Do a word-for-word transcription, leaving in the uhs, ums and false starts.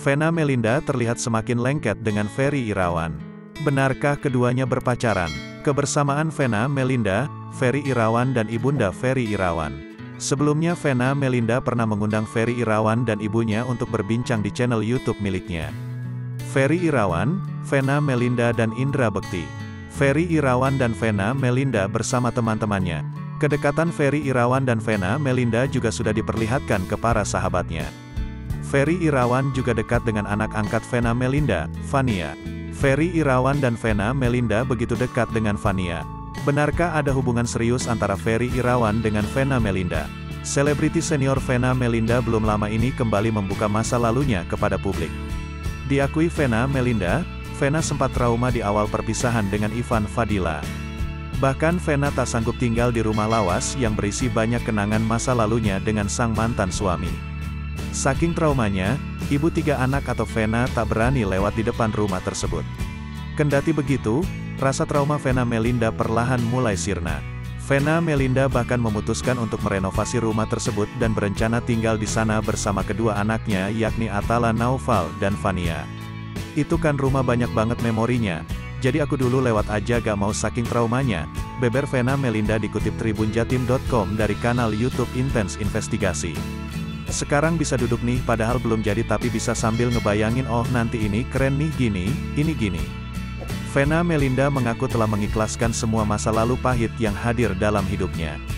Venna Melinda terlihat semakin lengket dengan Ferry Irawan. Benarkah keduanya berpacaran? Kebersamaan Venna Melinda, Ferry Irawan dan ibunda Ferry Irawan. Sebelumnya Venna Melinda pernah mengundang Ferry Irawan dan ibunya untuk berbincang di channel YouTube miliknya. Ferry Irawan, Venna Melinda dan Indra Bekti. Ferry Irawan dan Venna Melinda bersama teman-temannya. Kedekatan Ferry Irawan dan Venna Melinda juga sudah diperlihatkan ke para sahabatnya. Ferry Irawan juga dekat dengan anak angkat Venna Melinda, Fania. Ferry Irawan dan Venna Melinda begitu dekat dengan Fania. Benarkah ada hubungan serius antara Ferry Irawan dengan Venna Melinda? Selebriti senior Venna Melinda belum lama ini kembali membuka masa lalunya kepada publik. Diakui Venna Melinda, Venna sempat trauma di awal perpisahan dengan Ivan Fadila. Bahkan Venna tak sanggup tinggal di rumah lawas yang berisi banyak kenangan masa lalunya dengan sang mantan suami. Saking traumanya, ibu tiga anak atau Venna tak berani lewat di depan rumah tersebut. Kendati begitu, rasa trauma Venna Melinda perlahan mulai sirna. Venna Melinda bahkan memutuskan untuk merenovasi rumah tersebut dan berencana tinggal di sana bersama kedua anaknya yakni Atala Naufal dan Fania. Itu kan rumah banyak banget memorinya, jadi aku dulu lewat aja gak mau saking traumanya, beber Venna Melinda dikutip Tribunjatim titik com dari kanal YouTube Intens Investigasi. Sekarang bisa duduk nih padahal belum jadi tapi bisa sambil ngebayangin oh nanti ini keren nih gini, ini gini. Venna Melinda mengaku telah mengikhlaskan semua masa lalu pahit yang hadir dalam hidupnya.